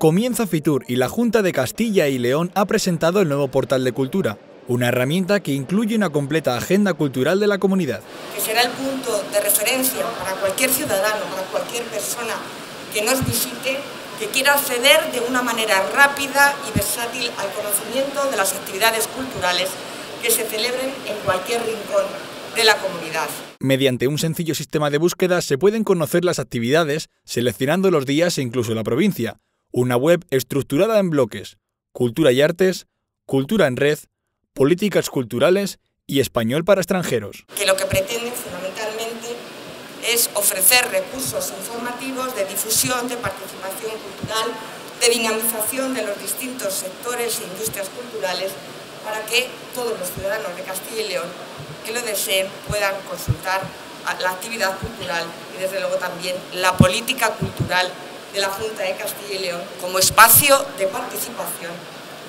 Comienza Fitur y la Junta de Castilla y León ha presentado el nuevo portal de cultura, una herramienta que incluye una completa agenda cultural de la comunidad. Que será el punto de referencia para cualquier ciudadano, para cualquier persona que nos visite, que quiera acceder de una manera rápida y versátil al conocimiento de las actividades culturales que se celebren en cualquier rincón de la comunidad. Mediante un sencillo sistema de búsqueda se pueden conocer las actividades, seleccionando los días e incluso la provincia. Una web estructurada en bloques: cultura y artes, cultura en red, políticas culturales y español para extranjeros. Que lo que pretenden fundamentalmente es ofrecer recursos informativos de difusión, de participación cultural, de dinamización de los distintos sectores e industrias culturales, para que todos los ciudadanos de Castilla y León que lo deseen puedan consultar la actividad cultural y desde luego también la política cultural de la Junta de Castilla y León como espacio de participación,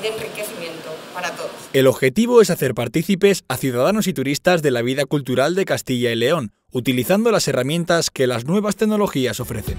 de enriquecimiento para todos. El objetivo es hacer partícipes a ciudadanos y turistas de la vida cultural de Castilla y León, utilizando las herramientas que las nuevas tecnologías ofrecen.